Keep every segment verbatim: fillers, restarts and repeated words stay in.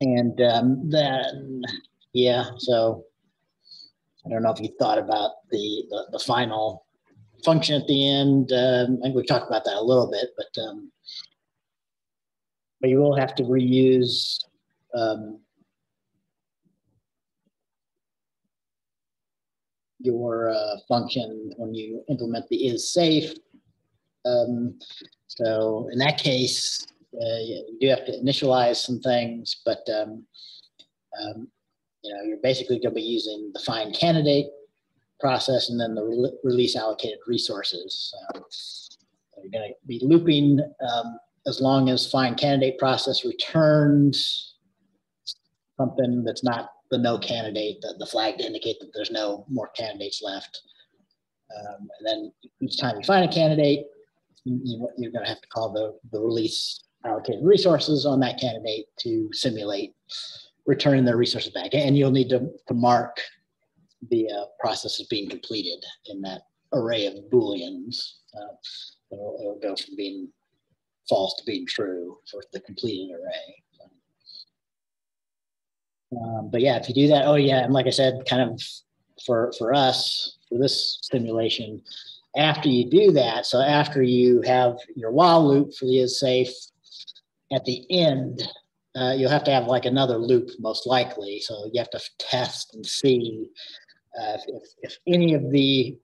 And um, then, yeah, so I don't know if you thought about the, the, the final function at the end. Um, I think we talked about that a little bit, but, um, but you will have to reuse um, your uh, function when you implement the isSafe. Um, so in that case, uh, you do have to initialize some things, but um, um, you know, you're basically going to be using the find candidate process and then the re release allocated resources. So you're going to be looping um, as long as find candidate process returns something that's not the no candidate, the, the flag to indicate that there's no more candidates left. Um, and then each time you find a candidate, you, you're going to have to call the, the release allocated resources on that candidate to simulate returning their resources back. And you'll need to, to mark the uh, process as being completed in that array of Booleans. Uh, it'll, it'll go from being false to being true for the completed array. Um, but yeah, if you do that, oh yeah, and like I said, kind of for, for us, for this simulation, after you do that, so after you have your while loop for the isSafe, at the end, uh, you'll have to have like another loop most likely. So you have to test and see uh, if, if any of the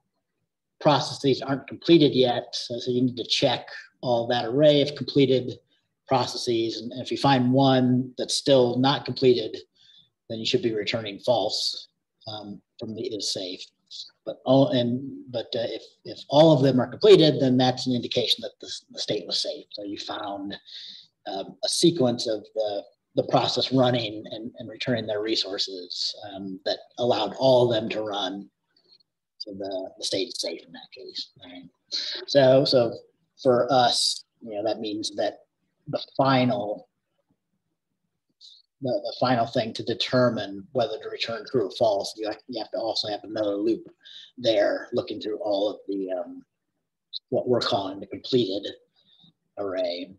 processes aren't completed yet. So, so you need to check all that array of completed processes. And, and if you find one that's still not completed, then you should be returning false um, from the isSafe. But all and but uh, if if all of them are completed, then that's an indication that the, the state was safe. So you found um, a sequence of the the process running and, and returning their resources um, that allowed all of them to run. So the, the state is safe in that case. All right. So so for us, you know, that means that the final. The, the final thing to determine whether to return true or false, you have, you have to also have another loop there looking through all of the, um, what we're calling the completed array.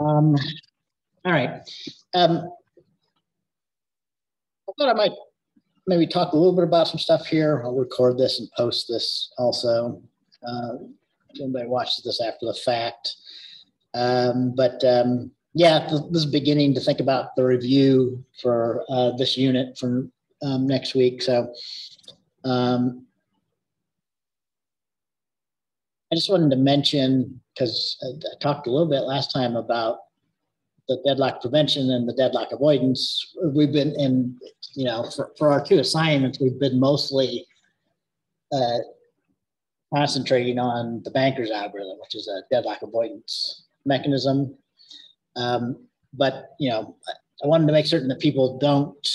Um, all right. Um, I thought I might maybe talk a little bit about some stuff here. I'll record this and post this also. Uh, Anybody watches this after the fact, um, but um, yeah, th this is beginning to think about the review for uh, this unit for um, next week. So um, I just wanted to mention, because I, I talked a little bit last time about the deadlock prevention and the deadlock avoidance. We've been in, you know, for, for our two assignments, we've been mostly uh, concentrating on the banker's algorithm, which is a deadlock avoidance mechanism. Um, but, you know, I wanted to make certain that people don't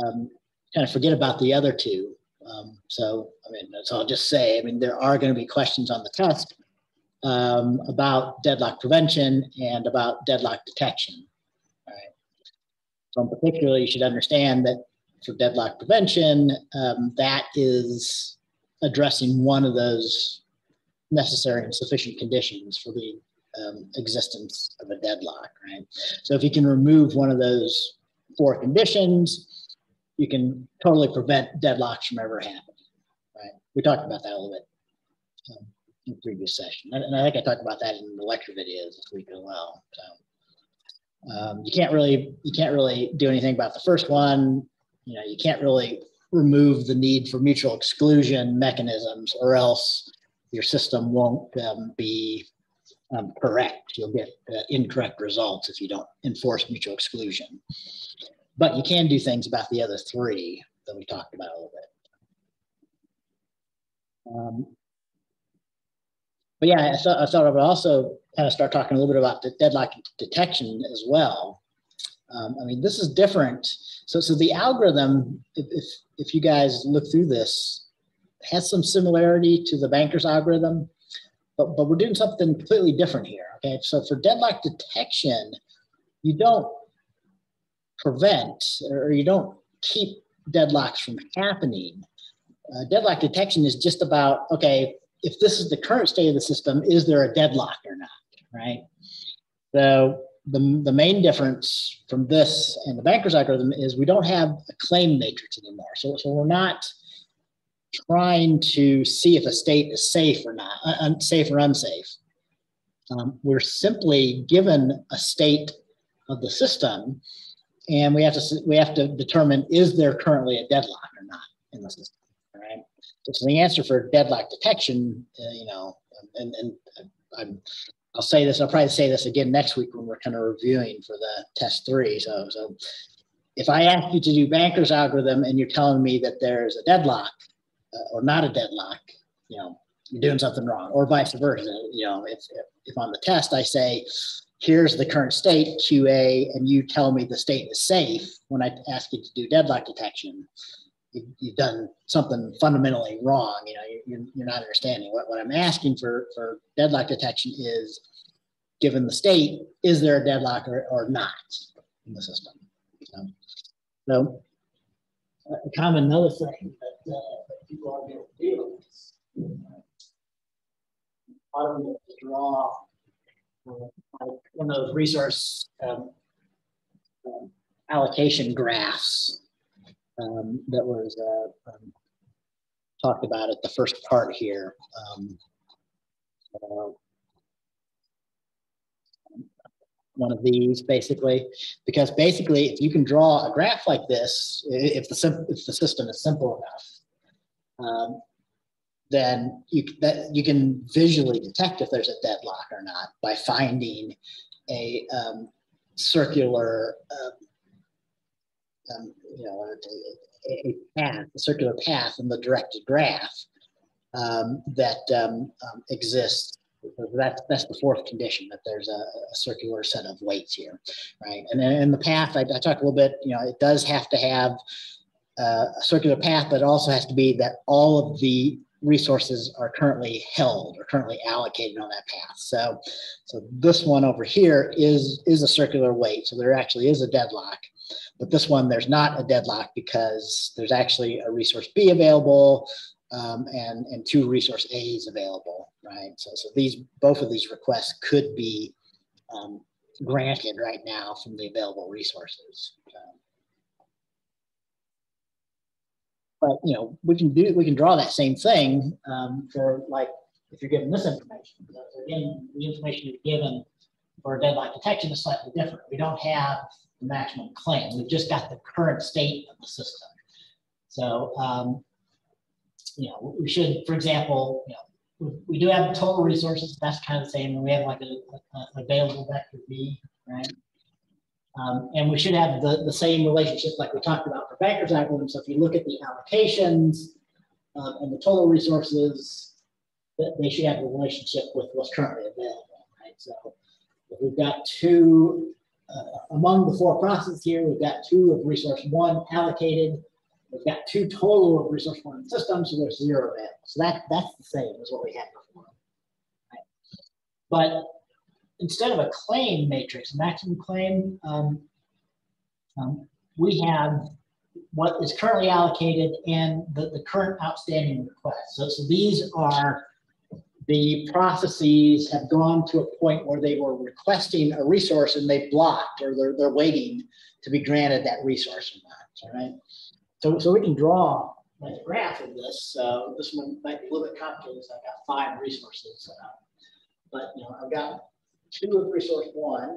um, kind of forget about the other two. Um, so, I mean, so I'll just say, I mean, there are going to be questions on the test um, about deadlock prevention and about deadlock detection. All right. So in particular, you should understand that for deadlock prevention, um, that is addressing one of those necessary and sufficient conditions for the um, existence of a deadlock, right? So if you can remove one of those four conditions, you can totally prevent deadlocks from ever happening, right? We talked about that a little bit um, in the previous session. And I think I talked about that in the lecture videos this week as well. So um, you can't really, you can't really do anything about the first one. You know, you can't really remove the need for mutual exclusion mechanisms, or else your system won't um, be um, correct. You'll get uh, incorrect results if you don't enforce mutual exclusion. But you can do things about the other three that we talked about a little bit. Um, but yeah, I thought, I thought I would also kind of start talking a little bit about the deadlock detection as well. Um, I mean, this is different. So, so the algorithm, if, if, if you guys look through this, has some similarity to the banker's algorithm, but, but we're doing something completely different here, okay? So for deadlock detection, you don't prevent or you don't keep deadlocks from happening. Uh, deadlock detection is just about, okay, if this is the current state of the system, is there a deadlock or not, right? So the, the main difference from this and the banker's algorithm is we don't have a claim matrix anymore. So, so we're not trying to see if a state is safe or not, un safe or unsafe. Um, we're simply given a state of the system, and we have to we have to determine, is there currently a deadlock or not in the system, all right? So the answer for deadlock detection, uh, you know, and, and I'm, I'll say this, I'll probably say this again next week when we're kind of reviewing for the test three. So, so if I ask you to do banker's algorithm and you're telling me that there's a deadlock uh, or not a deadlock, you know, you're doing something wrong, or vice versa. You know, if, if, if on the test I say, here's the current state, Q A, and you tell me the state is safe when I ask you to do deadlock detection, you, you've done something fundamentally wrong. You know, you're, you're not understanding. What, what I'm asking for, for deadlock detection is, given the state, is there a deadlock or, or not in the system? You know? So a common another thing that uh, people are going to do is, you know, automate to draw one of those resource um, um, allocation graphs um, that was uh, um, talked about at the first part here. Um, uh, one of these, basically, because basically, if you can draw a graph like this, if the if the system is simple enough, um, then you, that you can visually detect if there's a deadlock or not by finding a um, circular, um, um, you know, a, a path, a circular path in the directed graph um, that um, um, exists. That, that's the fourth condition, that there's a, a circular set of weights here, right? And then in the path, I, I talked a little bit, you know, it does have to have uh, a circular path, but it also has to be that all of the resources are currently held or currently allocated on that path. So, so this one over here is, is a circular wait. So there actually is a deadlock, but this one, there's not a deadlock because there's actually a resource B available um, and, and two resource A's available, right? So, so these, both of these requests could be um, granted right now from the available resources. Um, But you know, we can do we can draw that same thing um, for, like, if you're given this information. So again, the information you're given for deadlock detection is slightly different. We don't have the maximum claim. We've just got the current state of the system. So um, you know, we should, for example, you know, we, we do have total resources. That's kind of the same, and we have like a, a available vector B, right? Um, and we should have the, the same relationship like we talked about for banker's algorithm. So if you look at the allocations um, and the total resources, they should have a relationship with what's currently available, right? So if we've got two, uh, among the four processes here, we've got two of resource one allocated, we've got two total of resource one in the system, so there's zero available. So that, that's the same as what we had before, right? But instead of a claim matrix, maximum claim, um, um, we have what is currently allocated and the, the current outstanding request. So, so these are the processes have gone to a point where they were requesting a resource and they blocked, or they're, they're waiting to be granted that resource or not, all right? So, so we can draw like a graph of this. So this one might be a little bit complicated because I've got five resources set up, but you know, I've got two of resource one,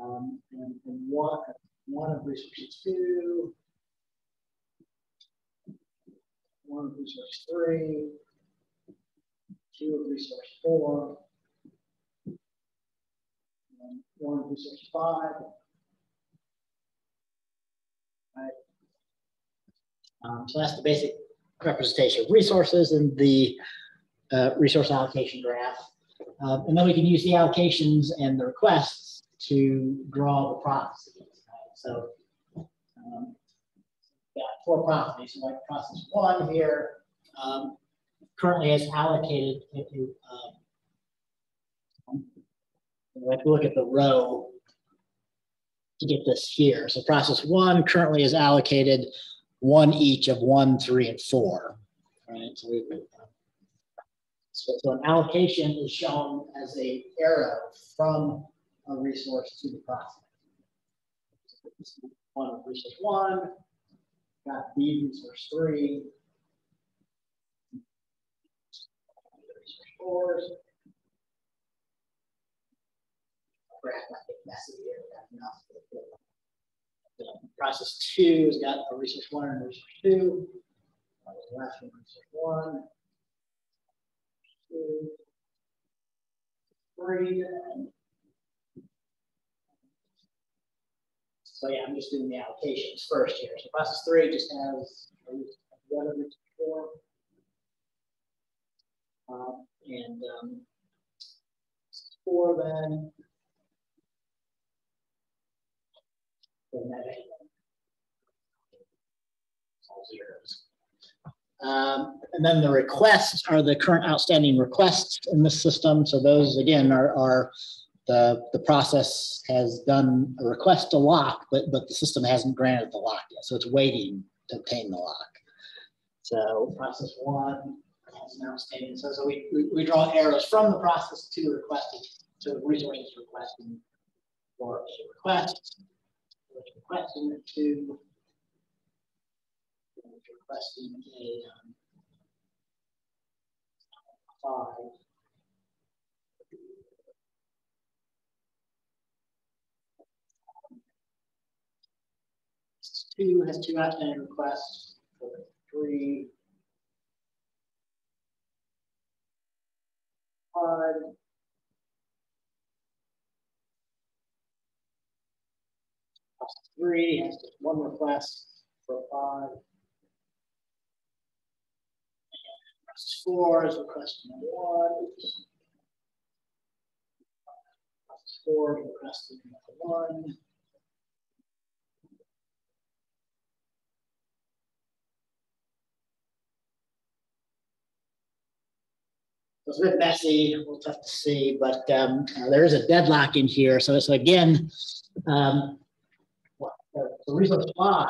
um, and, and one, one of resource two, one of resource three, two of resource four, and one of resource five. Right. Um, so that's the basic representation of resources and the Uh, resource allocation graph. Uh, and then we can use the allocations and the requests to draw the processes. Right? So um, yeah, four processes. So like process one here um, currently has allocated into, um, we have to look at the row to get this here. So process one currently is allocated one each of one, three, and four. right? So, we, so, so an allocation is shown as an arrow from a resource to the process. So one resource one, got B resource three, resource four. Process two has got a resource one and a resource two. The last one, resource one, two, three. So yeah, I'm just doing the allocations first here. So process three just has the other resource four, um, and um, four then. All zeros. Um, and then the requests are the current outstanding requests in the system. So those again are, are the the process has done a request to lock, but but the system hasn't granted the lock yet. So it's waiting to obtain the lock. So process one has an outstanding. So so we, we, we draw arrows from the process to the requested, to the resources requesting for a request. Requesting to requesting a um, five. Two has two outstanding requests for three. Five. Three has one request for five. And four is request number one. Four is request number one. It's a bit messy, a little tough to see, but um, uh, there is a deadlock in here. So, so again, um, the resource five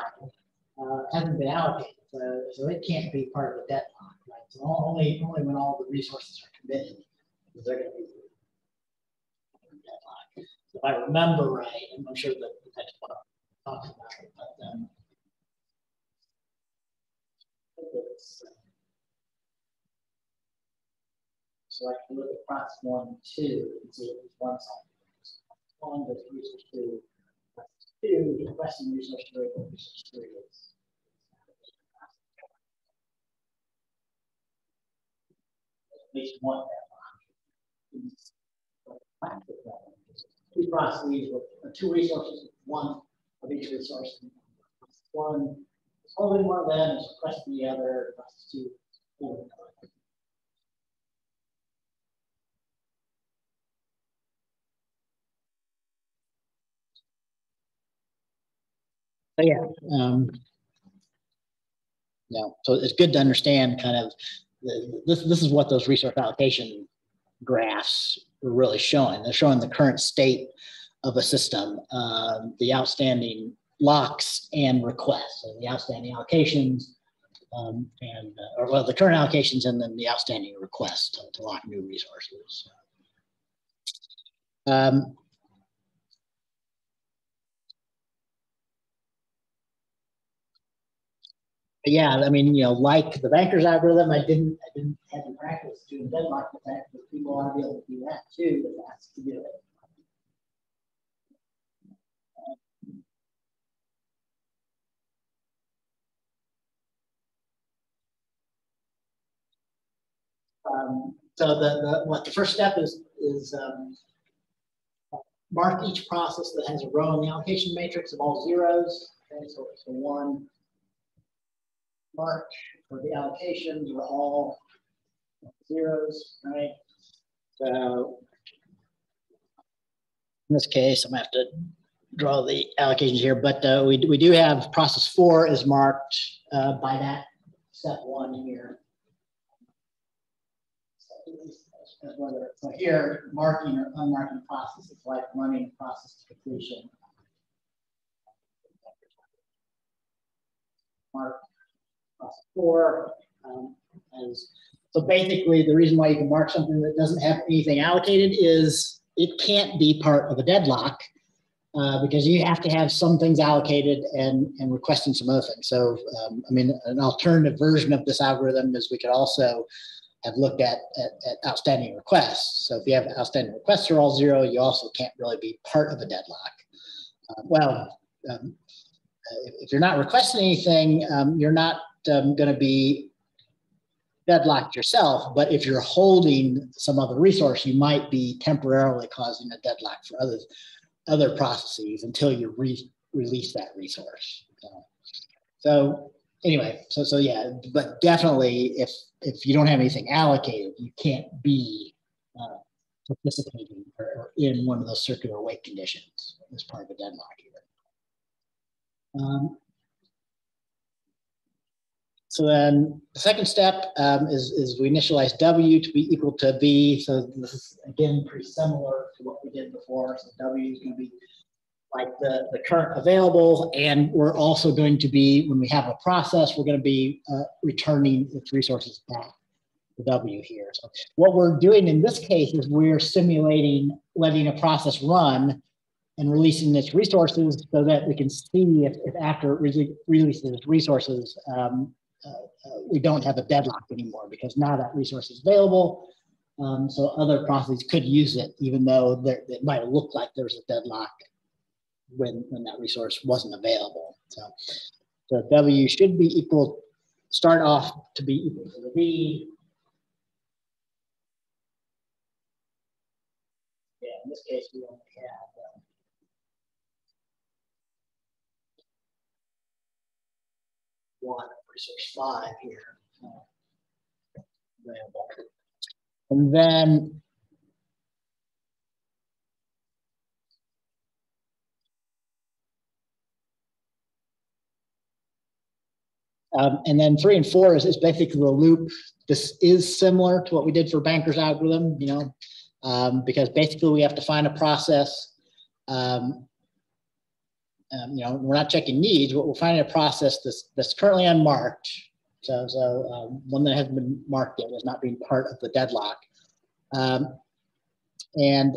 uh, hasn't been allocated, so, so it can't be part of the deadlock, right? So only, only when all the resources are committed is there going to be a deadlock. So if I remember right, I'm not sure that that's what I'm talking about, it, but um, so I can look at process one and two and see if it's one side. One goes to resource two. Two, requesting resource three, resource three is. At least one deadlock. Two processes with two resources, one of each resource. One is holding one of them, is requesting the other, process two, holding the other. So yeah, um, yeah. So it's good to understand kind of the, this. This is what those resource allocation graphs are really showing. They're showing the current state of a system, um, the outstanding locks and requests, so the outstanding allocations, um, and uh, or well, the current allocations, and then the outstanding requests to, to lock new resources. Um, Yeah, I mean, you know, like the banker's algorithm, I didn't, I didn't have to practice doing deadlock detection. People ought to be able to do that too, but that's to do it. Um, so the, the what the first step is is um, mark each process that has a row in the allocation matrix of all zeros. Okay, so it's so a one. Mark for the allocations are all zeros, right? So in this case, I'm gonna have to draw the allocations here, but uh, we we do have process four is marked uh, by that step one here. So whether so here marking or unmarking process is like running process to completion. Mark. Process four, um, uh, And so basically the reason why you can mark something that doesn't have anything allocated is it can't be part of a deadlock uh, because you have to have some things allocated and, and requesting some other things. So, um, I mean, an alternative version of this algorithm is we could also have looked at, at, at outstanding requests. So if you have outstanding requests are all zero, you also can't really be part of a deadlock. Uh, well, um, if you're not requesting anything, um, you're not um, going to be deadlocked yourself, but if you're holding some other resource, you might be temporarily causing a deadlock for other, other processes until you re release that resource. So, so anyway, so, so yeah, but definitely if, if you don't have anything allocated, you can't be uh, participating or, or in one of those circular wait conditions as part of a deadlock either. Um, so then the second step um, is, is we initialize W to be equal to B. So this is again pretty similar to what we did before. So W is going to be like the, the current available, and we're also going to be, when we have a process, we're going to be uh, returning its resources back to W here. So what we're doing in this case is we're simulating letting a process run and releasing its resources so that we can see if, if after it re releases its resources, um, uh, uh, we don't have a deadlock anymore because now that resource is available. Um, so other processes could use it, even though there, it might look like there's a deadlock When, when that resource wasn't available. So, so W should be equal, start off to be equal to the V. Yeah, in this case, we only have um, one resource five here. Uh, available. And then Um, and then three and four is, is basically the loop. This is similar to what we did for banker's algorithm, you know, um, because basically we have to find a process. Um, um, you know, we're not checking needs, but we're finding a process that's, that's currently unmarked. So, so um, one that hasn't been marked yet is not being part of the deadlock. Um, and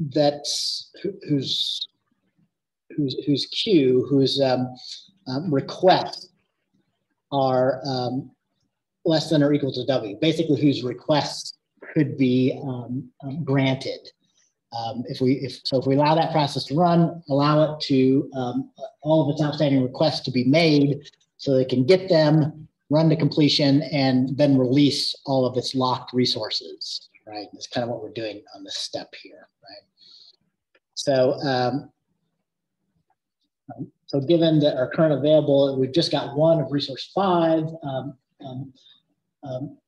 that's who, who's, who's, who's Q, who's um, um, request are um, less than or equal to W, basically whose requests could be um, granted. Um, if we, if, so if we allow that process to run, allow it to, um, all of its outstanding requests to be made so they can get them, run to completion, and then release all of its locked resources, right? That's kind of what we're doing on this step here, right? So, um, um, So given that our current available, we've just got one of resource five. Um, um, um,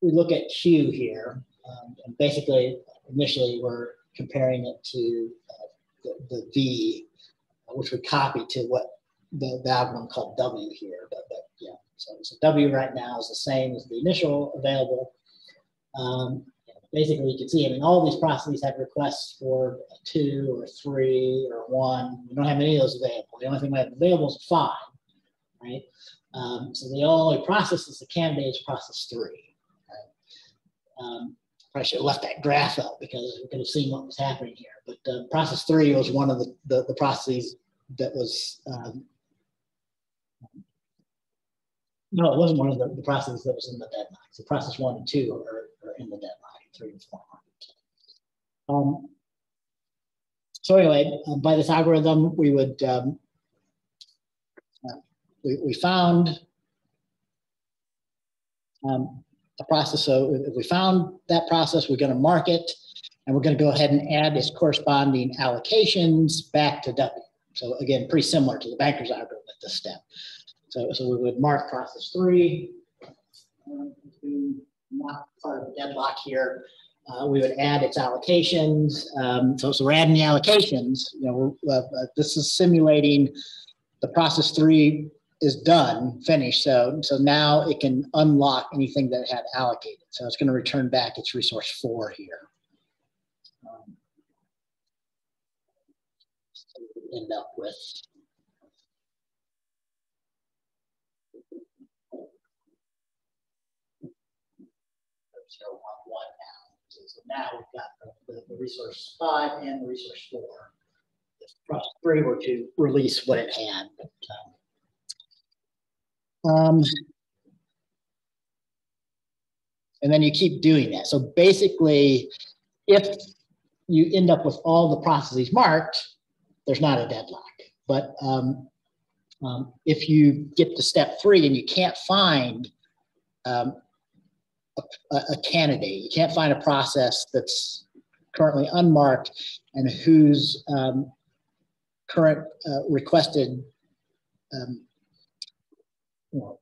we look at Q here, um, and basically initially we're comparing it to uh, the, the V, which we copy to what the, the algorithm called W here. But, but yeah, so, so W right now is the same as the initial available. Um, Basically, you can see, I mean, all these processes have requests for a two or three or one. We don't have any of those available. The only thing we have available is five, right? Um, so the only process is the candidates process three. Right? Um, probably should have left that graph up because we could have seen what was happening here. But uh, process three was one of the, the, the processes that was, um, no, it wasn't one of the, the processes that was in the deadlock. So process one and two are, are in the deadlock. Three and four. Um, so anyway, uh, by this algorithm, we would um, uh, we, we found um, a process. So if we found that process, we're going to mark it, and we're going to go ahead and add its corresponding allocations back to W. So again, pretty similar to the banker's algorithm at this step. So so we would mark process three. One, two, not part of the deadlock here. Uh, we would add its allocations. Um, so, so we're adding the allocations. You know, we're, uh, this is simulating the process three is done, finished. So, so now it can unlock anything that it had allocated. So it's going to return back its resource four here. Um, so we end up with now we've got the, the, the resource five and the resource four. If process three were to release what it had. But, um, um, and then you keep doing that. So basically, if you end up with all the processes marked, there's not a deadlock. But um, um, if you get to step three and you can't find um, a, a candidate, you can't find a process that's currently unmarked and whose um, current uh, requested um, you know,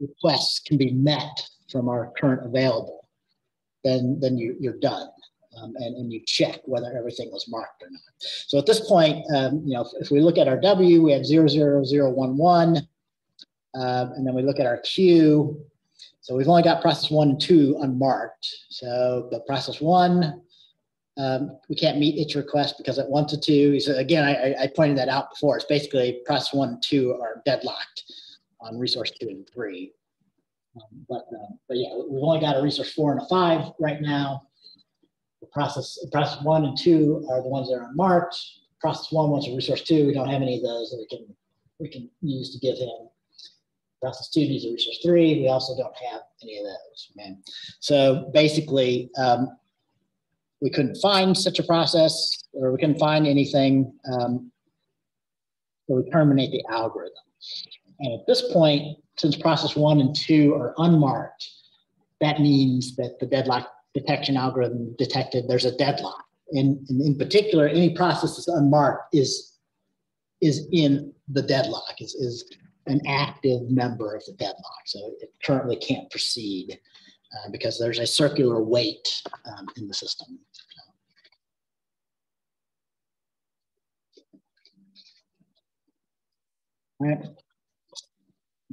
requests can be met from our current available, then, then you, you're done. Um, and, and you check whether everything was marked or not. So at this point, um, you know, if, if we look at our W, we have zero zero zero one one, um, and then we look at our Q. So we've only got process one and two unmarked. So the process one, um, we can't meet its request because it wants a two. So again, I, I pointed that out before. It's basically process one and two are deadlocked on resource two and three. Um, but, um, but yeah, we've only got a resource four and a five right now. Process process one and two are the ones that are unmarked. Process one wants a resource two. We don't have any of those that we can we can use to give him. Process two needs a resource three. We also don't have any of those. Man. So basically, um, we couldn't find such a process, or we couldn't find anything. Um, so we terminate the algorithm. And at this point, since process one and two are unmarked, that means that the deadlock detection algorithm detected there's a deadlock. And, and in particular, any process that's unmarked is, is in the deadlock, is, is an active member of the deadlock. So it currently can't proceed uh, because there's a circular wait um, in the system. All right.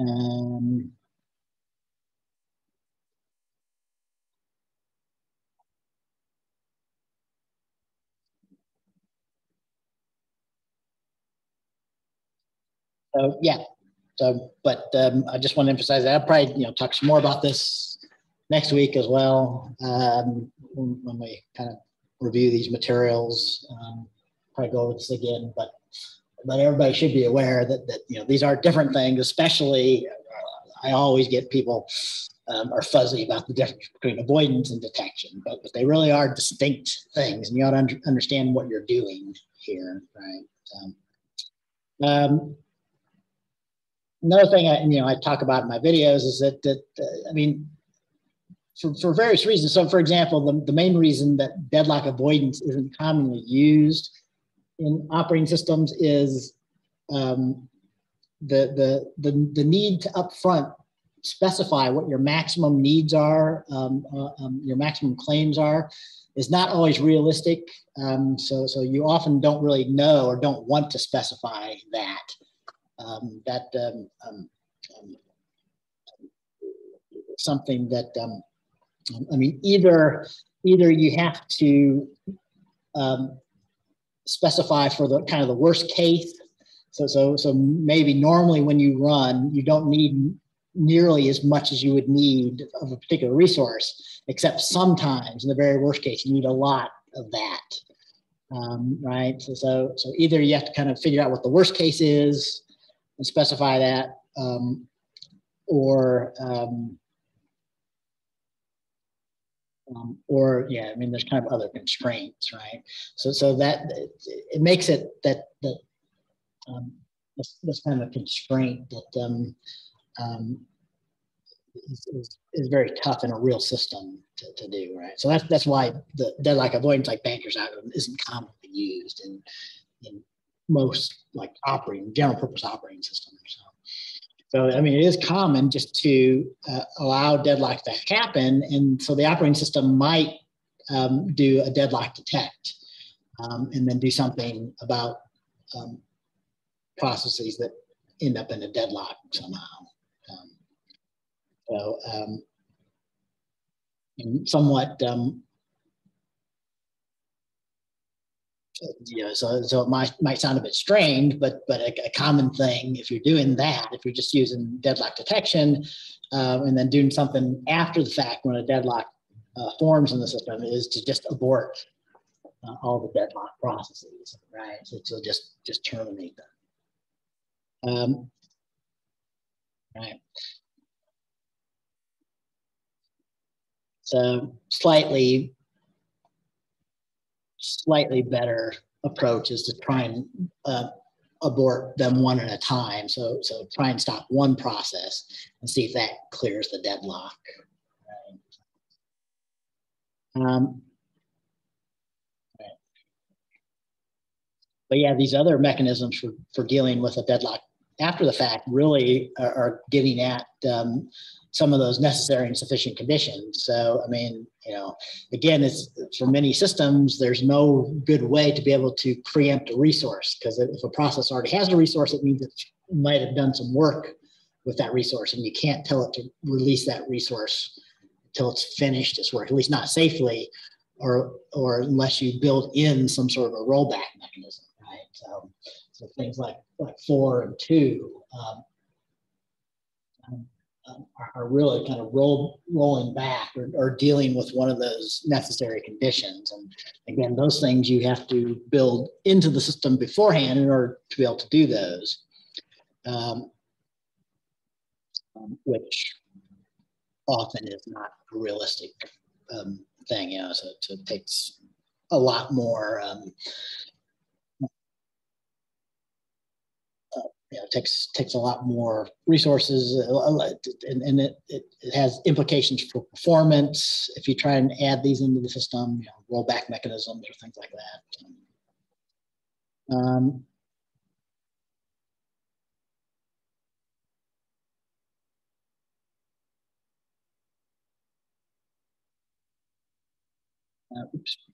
Um, So yeah, so but um, I just want to emphasize that I'll probably you know talk some more about this next week as well um, when we kind of review these materials. Um, probably go over this again, but but everybody should be aware that that you know these are different things. Especially, I always get people um, are fuzzy about the difference between avoidance and detection, but, but they really are distinct things, and you ought to un understand what you're doing here, right? Um, um, Another thing I, you know, I talk about in my videos is that, that uh, I mean, for, for various reasons. So for example, the, the main reason that deadlock avoidance isn't commonly used in operating systems is um, the, the, the, the need to upfront specify what your maximum needs are, um, uh, um, your maximum claims are, is not always realistic. Um, so, so you often don't really know or don't want to specify that. Um, that um, um, um, something that um, I mean, either either you have to um, specify for the kind of the worst case. So so so maybe normally when you run, you don't need nearly as much as you would need of a particular resource, except sometimes in the very worst case, you need a lot of that. Um, right. So, so so either you have to kind of figure out what the worst case is and specify that, um, or um, um, or yeah, I mean, there's kind of other constraints, right? So, so that it makes it that that um, this, this kind of constraint that um, um, is, is, is very tough in a real system to, to do, right? So that's that's why the deadlock avoidance, like banker's algorithm, isn't commonly used in in most like operating general purpose operating systems. So, so I mean, it is common just to uh, allow deadlocks to happen, and so the operating system might um, do a deadlock detect, um, and then do something about um, processes that end up in a deadlock somehow. Um, so, um, and somewhat. Um, You know, so, so it might, might sound a bit strange, but but a, a common thing if you're doing that, if you're just using deadlock detection um, and then doing something after the fact when a deadlock uh, forms in the system is to just abort uh, all the deadlock processes, right? So to just, just terminate them. Um, right. So slightly, slightly better approach is to try and uh, abort them one at a time. So, so try and stop one process and see if that clears the deadlock. Right. Um, right. But yeah, these other mechanisms for, for dealing with a deadlock after the fact really are, are getting at um, some of those necessary and sufficient conditions. So, I mean, you know, again, it's for many systems, there's no good way to be able to preempt a resource, because if a process already has a resource, it means it might have done some work with that resource, and you can't tell it to release that resource until it's finished its work, at least not safely, or or unless you build in some sort of a rollback mechanism, right? So, so things like, like four and two, um, um, Um, are, are really kind of roll, rolling back or, or dealing with one of those necessary conditions. And again, those things you have to build into the system beforehand in order to be able to do those, um, um, which often is not a realistic um, thing. You know, so, so it takes a lot more, um, You know, takes takes a lot more resources, and, and it, it, it has implications for performance if you try and add these into the system, you know, rollback mechanisms or things like that. Um, uh, oops.